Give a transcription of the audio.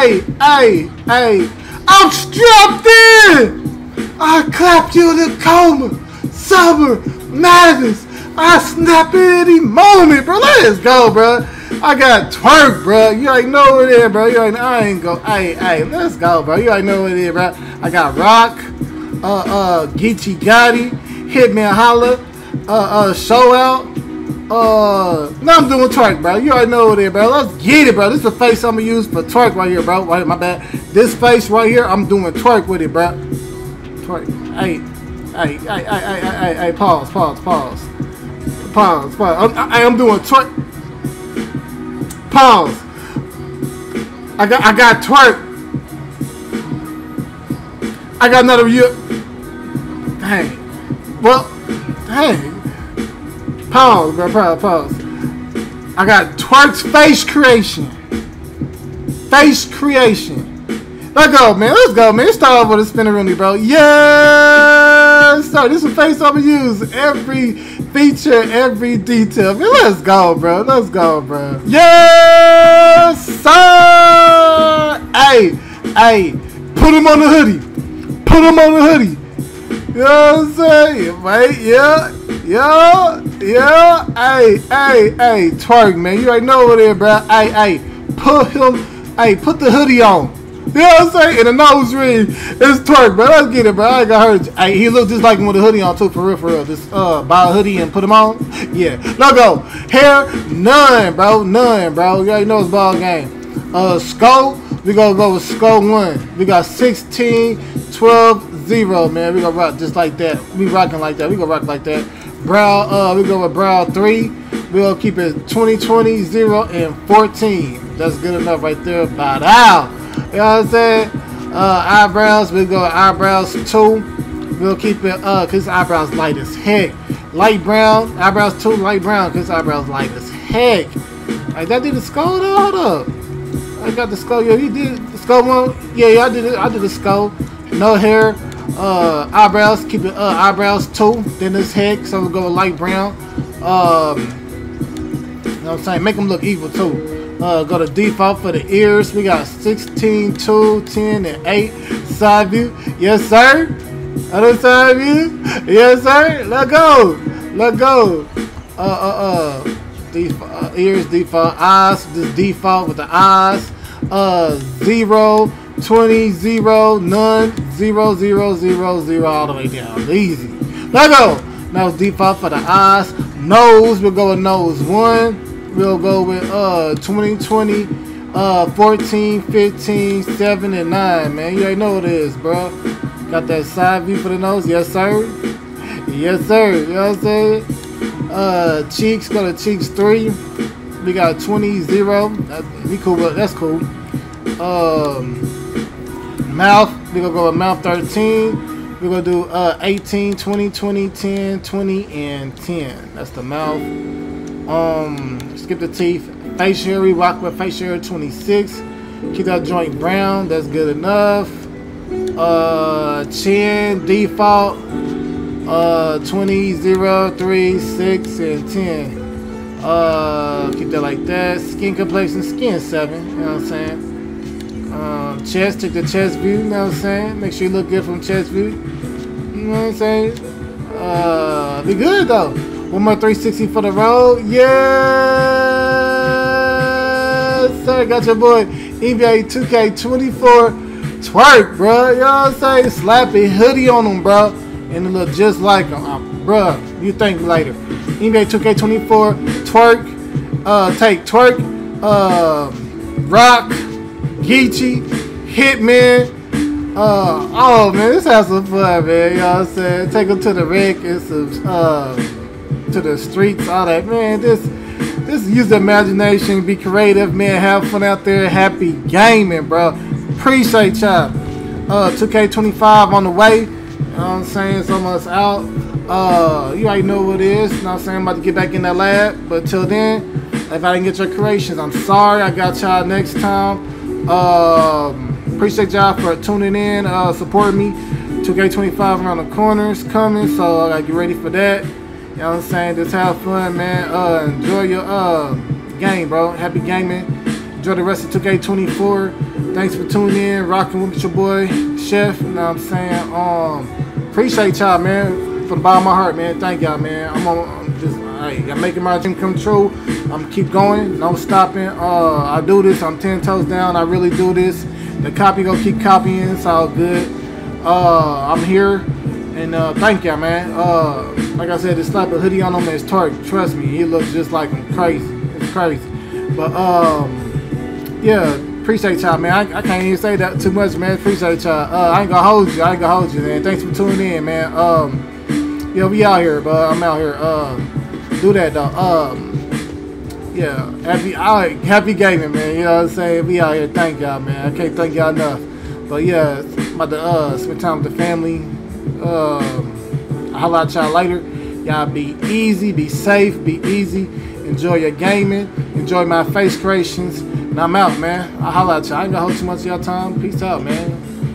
Hey. I'm strapped in. I clapped you in the coma. Summer madness. I snap at any moment, bro. Let's go, bro. I got twerk, bro. You ain't know what it is, bro. You ain't. I ain't go. Hey. Let's go, bro. You ain't know what it is, bro. I got rock. Geechee Gotti. Hit me a holler. Show out. Now I'm doing twerk, bro. You already know what it is, bro. Let's get it, bro. This is the face I'm gonna use for twerk right here, bro. Right, my bad. This face right here, I'm doing twerk with it, bro. Twerk. Hey. Pause. I'm doing twerk. Pause. I got twerk. I got another year. Dang. Well, dang. Pause, bro. Pause. I got twerk's face creation. Let's go, man. Let's start off with a spinneroonie, bro. Yes! So this is a face I'm gonna use. Every feature, every detail. Man, let's go, bro. Yes! Sir! Hey. Put him on the hoodie. You know what I'm saying? Right? Yeah. Hey. Twerk, man. You already know what it is, bro. Hey. Put the hoodie on. You know what I'm saying? And the nose ring. It's twerk, bro. Let's get it, bro. I ain't gonna hurt you. Hey, he looked just like him with a hoodie on, too, for real. Just buy a hoodie and put him on. Yeah. Let's go. Hair, none, bro. You already know it's ball game. Skull. We gonna go with skull 1. We got 16, 12, 0, man. We gonna rock just like that. We rocking like that. We gonna rock like that. Brow, we go with brow 3. We gonna keep it 20, 20, 0, and 14. That's good enough right there. About out. You know what I'm saying? Eyebrows. We go with eyebrows 2. We'll keep it cause eyebrows light as heck. Light brown. Eyebrows 2. Light brown. Cause eyebrows light as heck. Like that did the skull though. Hold up. I got the skull. Yeah, you did the skull 1. Yeah, I did it. I did the skull. No hair. Eyebrows. Keep it eyebrows 2. Then this head. So we'll go with light brown. You know what I'm saying? Make them look evil too. Go to default for the ears. We got 16, 2, 10, and 8. Side view. Yes, sir. Other side view. Yes, sir. Let go. Default, ears default, eyes just default with the eyes. 0, 20, 0, none, 0, 0, 0, 0 all the way down. Easy. Let's go. Now it's default for the eyes. Nose, we'll go with nose 1. We'll go with 20, 20, 14, 15, 7, and 9. Man, you already know what it is, bro. Got that side view for the nose. Yes, sir. You know what I'm saying? Cheeks, go to cheeks 3. We got 20, 0. We cool, but that's cool. Mouth, we gonna go with mouth 13. We're gonna do 18, 20, 20, 10, 20, and 10. That's the mouth. Skip the teeth. Facial, we rock with facial 26. Keep that joint brown. That's good enough. Chin default. 20, 0, 3, 6, and 10. Keep that like that. Skin complexion, skin 7. You know what I'm saying? Chest, take the chest view. You know what I'm saying? Make sure you look good from chest view. You know what I'm saying? Be good though. One more 360 for the road. Yes, sir. Got your boy NBA 2K24 twerk, bro. You know what I'm saying? Slappy hoodie on him, bro. And it look just like him. Bruh, you think later. NBA 2K24, twerk, take twerk, rock, Geechee, Hitman. Oh man, this has some fun, man. You know what I'm saying? Take them to the wreck and some, to the streets, all that. Man, this use the imagination, be creative, man. Have fun out there. Happy gaming, bro. Appreciate y'all. 2K25 on the way. You know what I'm saying? So much out. You already know what it is. You know what I'm saying? I'm about to get back in that lab. But till then, if I didn't get your creations, I'm sorry. I got y'all next time. Appreciate y'all for tuning in. Supporting me. 2K25 around the corner is coming. So I gotta get ready for that. You know what I'm saying? Just have fun, man. Enjoy your game, bro. Happy gaming. Enjoy the rest of 2K24. Thanks for tuning in, rocking with your boy, Chef. You know what I'm saying? Appreciate y'all, man. From the bottom of my heart, man. Thank y'all, man. I'm making my dream come true. I'm keep going. No stopping. I do this. I'm 10 toes down. I really do this. The copy gonna keep copying. It's all good. I'm here. And thank y'all, man. Like I said, this type of hoodie on him is Target. Trust me, he looks just like him. Crazy. It's crazy. But yeah, appreciate y'all, man. I can't even say that too much, man. Appreciate y'all. I ain't gonna hold you. Man. Thanks for tuning in, man. Yeah, we out here, but I'm out here. Do that though. Yeah, happy gaming, man. You know what I'm saying? We out here. Thank y'all, man. I can't thank y'all enough. But yeah, I'm about to spend time with the family. I'll holler at y'all later. Y'all be easy, be safe, be easy. Enjoy your gaming. Enjoy my face creations. And I'm out, man. I'll holler at y'all. I ain't gonna hold too much of y'all time. Peace out, man.